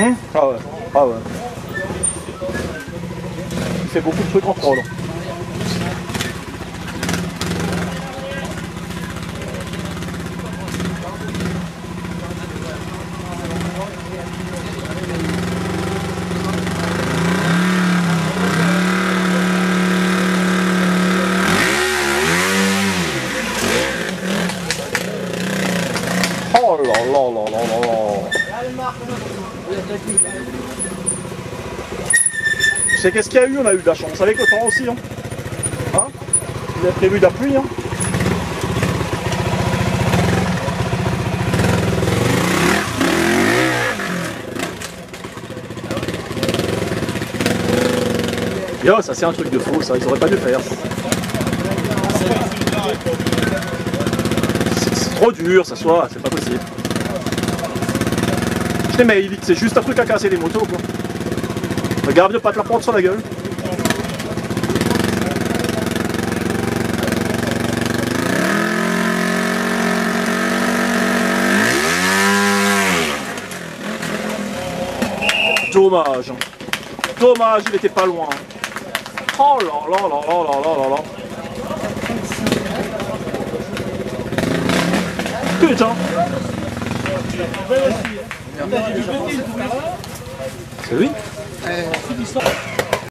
Hein? Ah ouais, ah ouais. C'est beaucoup de trucs en trop là. C'est qu'est-ce qu'il y a eu? On a eu de la chance avec le temps aussi. Hein. Hein? Il a prévu de la pluie. Hein. Yo, ça c'est un truc de fou, ça, ils auraient pas dû faire. C'est trop dur, ça soit, c'est pas possible. Mais vite, c'est juste un truc à casser les motos quoi. Regarde de pas te la prendre sur la gueule. Dommage. Dommage, il était pas loin. Oh là là là là là là là. Putain. C'est lui.